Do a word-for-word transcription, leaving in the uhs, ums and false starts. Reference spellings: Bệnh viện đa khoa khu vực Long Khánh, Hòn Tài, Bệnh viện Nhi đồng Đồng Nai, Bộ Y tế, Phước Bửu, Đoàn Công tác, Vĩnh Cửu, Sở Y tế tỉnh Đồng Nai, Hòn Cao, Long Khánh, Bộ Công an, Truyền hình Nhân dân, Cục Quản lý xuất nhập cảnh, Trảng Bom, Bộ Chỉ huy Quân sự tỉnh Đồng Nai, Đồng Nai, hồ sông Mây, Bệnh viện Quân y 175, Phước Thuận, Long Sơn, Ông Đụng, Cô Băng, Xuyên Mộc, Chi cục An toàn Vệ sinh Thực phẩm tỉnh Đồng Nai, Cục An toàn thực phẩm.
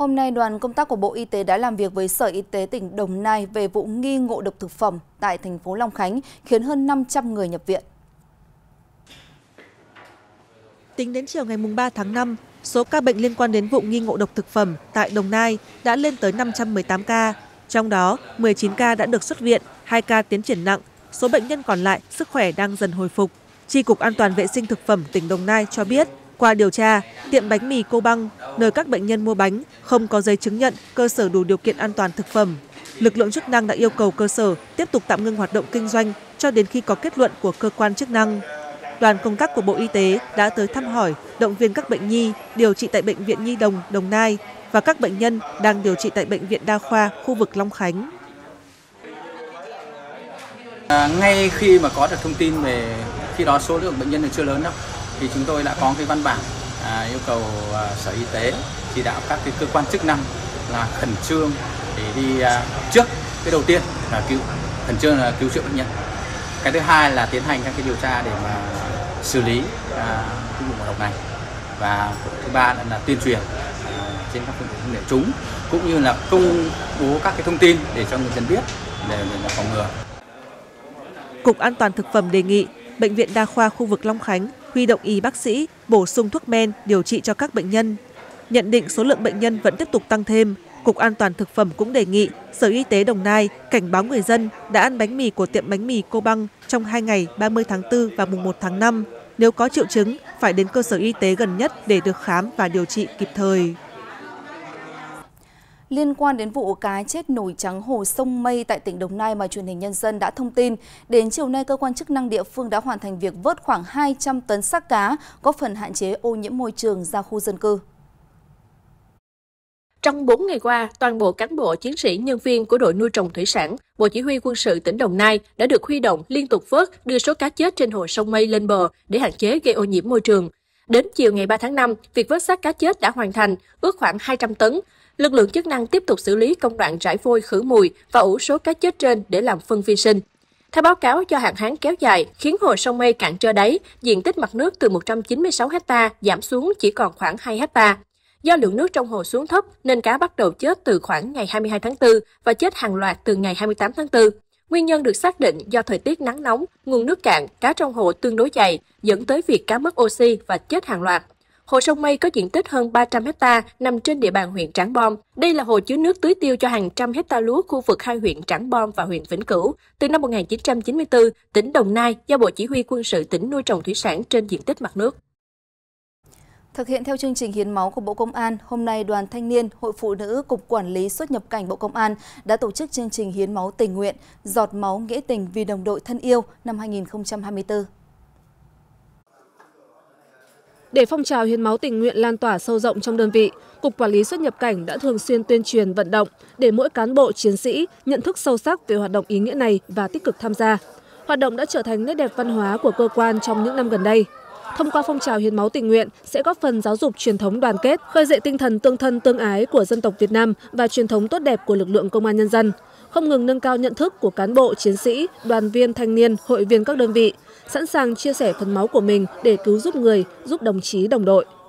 Hôm nay, đoàn công tác của Bộ Y tế đã làm việc với Sở Y tế tỉnh Đồng Nai về vụ nghi ngộ độc thực phẩm tại thành phố Long Khánh, khiến hơn năm trăm người nhập viện. Tính đến chiều ngày ba tháng năm, số ca bệnh liên quan đến vụ nghi ngộ độc thực phẩm tại Đồng Nai đã lên tới năm trăm mười tám ca, trong đó mười chín ca đã được xuất viện, hai ca tiến triển nặng, số bệnh nhân còn lại sức khỏe đang dần hồi phục. Chi cục An toàn Vệ sinh Thực phẩm tỉnh Đồng Nai cho biết, qua điều tra, tiệm bánh mì Cô Băng, nơi các bệnh nhân mua bánh, không có giấy chứng nhận cơ sở đủ điều kiện an toàn thực phẩm. Lực lượng chức năng đã yêu cầu cơ sở tiếp tục tạm ngưng hoạt động kinh doanh cho đến khi có kết luận của cơ quan chức năng. Đoàn công tác của Bộ Y tế đã tới thăm hỏi, động viên các bệnh nhi điều trị tại Bệnh viện Nhi đồng Đồng Nai và các bệnh nhân đang điều trị tại Bệnh viện Đa khoa khu vực Long Khánh. À, ngay khi mà có được thông tin về khi đó số lượng bệnh nhân này chưa lớn đâu, thì chúng tôi đã có cái văn bản à, yêu cầu à, Sở Y tế chỉ đạo các cái cơ quan chức năng là khẩn trương để đi à, trước cái đầu tiên là cứu khẩn trương là cứu chữa bệnh nhân, cái thứ hai là tiến hành các cái điều tra để mà xử lý à, cái vụ ngộ độc này, và thứ ba là, là tuyên truyền à, trên các phương tiện đại chúng cũng như là công bố các cái thông tin để cho người dân biết để mình phòng ngừa. Cục An toàn thực phẩm đề nghị Bệnh viện Đa khoa khu vực Long Khánh huy động y bác sĩ bổ sung thuốc men điều trị cho các bệnh nhân. Nhận định số lượng bệnh nhân vẫn tiếp tục tăng thêm, Cục An toàn thực phẩm cũng đề nghị Sở Y tế Đồng Nai cảnh báo người dân đã ăn bánh mì của tiệm bánh mì Cô Băng trong hai ngày ba mươi tháng tư và mùng một tháng năm. Nếu có triệu chứng, phải đến cơ sở y tế gần nhất để được khám và điều trị kịp thời. Liên quan đến vụ cá chết nổi trắng hồ sông Mây tại tỉnh Đồng Nai mà Truyền hình Nhân dân đã thông tin, đến chiều nay cơ quan chức năng địa phương đã hoàn thành việc vớt khoảng hai trăm tấn xác cá, góp phần hạn chế ô nhiễm môi trường ra khu dân cư. Trong bốn ngày qua, toàn bộ cán bộ, chiến sĩ, nhân viên của đội nuôi trồng thủy sản, Bộ Chỉ huy Quân sự tỉnh Đồng Nai đã được huy động liên tục vớt, đưa số cá chết trên hồ sông Mây lên bờ để hạn chế gây ô nhiễm môi trường. Đến chiều ngày ba tháng năm, việc vớt xác cá chết đã hoàn thành, ước khoảng hai trăm tấn. Lực lượng chức năng tiếp tục xử lý công đoạn rải vôi khử mùi và ủ số cá chết trên để làm phân vi sinh. Theo báo cáo, do hạn hán kéo dài khiến hồ sông Mây cạn trơ đáy, diện tích mặt nước từ một trăm chín mươi sáu ha giảm xuống chỉ còn khoảng hai ha. Do lượng nước trong hồ xuống thấp nên cá bắt đầu chết từ khoảng ngày hai mươi hai tháng tư và chết hàng loạt từ ngày hai mươi tám tháng tư. Nguyên nhân được xác định do thời tiết nắng nóng, nguồn nước cạn, cá trong hồ tương đối dày, dẫn tới việc cá mất oxy và chết hàng loạt. Hồ sông Mây có diện tích hơn ba trăm ha nằm trên địa bàn huyện Trảng Bom. Đây là hồ chứa nước tưới tiêu cho hàng trăm hecta lúa khu vực hai huyện Trảng Bom và huyện Vĩnh Cửu. Từ năm một nghìn chín trăm chín mươi tư, tỉnh Đồng Nai giao Bộ Chỉ huy Quân sự tỉnh nuôi trồng thủy sản trên diện tích mặt nước. Thực hiện theo chương trình hiến máu của Bộ Công an, hôm nay Đoàn Thanh niên, Hội Phụ nữ, Cục Quản lý xuất nhập cảnh Bộ Công an đã tổ chức chương trình hiến máu tình nguyện Giọt máu nghĩa tình vì đồng đội thân yêu năm hai nghìn không trăm hai mươi tư. Để phong trào hiến máu tình nguyện lan tỏa sâu rộng trong đơn vị, Cục Quản lý xuất nhập cảnh đã thường xuyên tuyên truyền vận động để mỗi cán bộ, chiến sĩ nhận thức sâu sắc về hoạt động ý nghĩa này và tích cực tham gia. Hoạt động đã trở thành nét đẹp văn hóa của cơ quan trong những năm gần đây. Thông qua phong trào hiến máu tình nguyện sẽ góp phần giáo dục truyền thống đoàn kết, khơi dậy tinh thần tương thân tương ái của dân tộc Việt Nam và truyền thống tốt đẹp của lực lượng công an nhân dân, không ngừng nâng cao nhận thức của cán bộ, chiến sĩ, đoàn viên, thanh niên, hội viên các đơn vị, sẵn sàng chia sẻ phần máu của mình để cứu giúp người, giúp đồng chí, đồng đội.